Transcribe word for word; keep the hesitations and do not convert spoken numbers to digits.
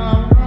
now.